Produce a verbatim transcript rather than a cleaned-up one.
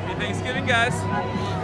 Happy Thanksgiving, guys.